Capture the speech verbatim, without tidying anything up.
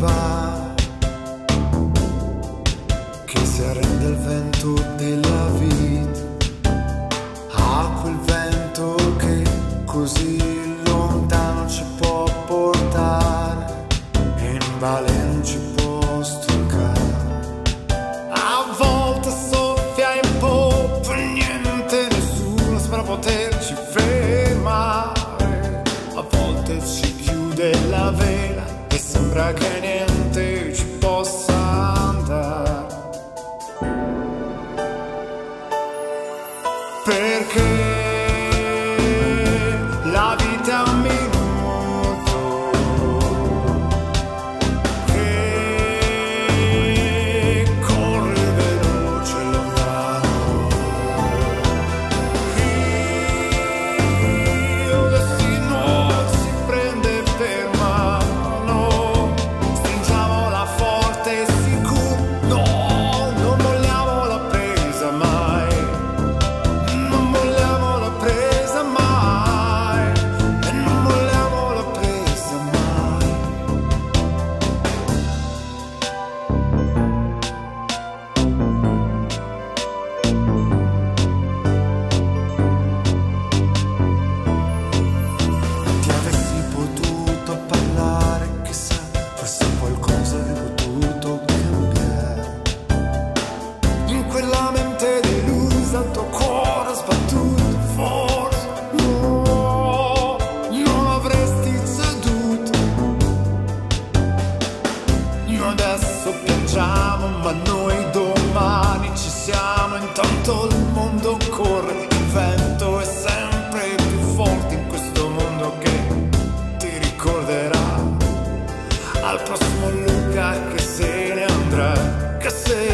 va, che si arrende al vento della vita, a quel vento che così lontano ci può portare e in balena non ci può stoccare. A volte soffia in poppa per niente, nessuno spera poterci fermare, a volte ci chiude la vela, sembra che niente ci possa andare. Perché la vita è un minuto che corre veloce e lontano, che il destino si prende per ma noi domani ci siamo, intanto il mondo corre, il vento è sempre più forte in questo mondo che ti ricorderà al prossimo lugar che se ne andrà, che se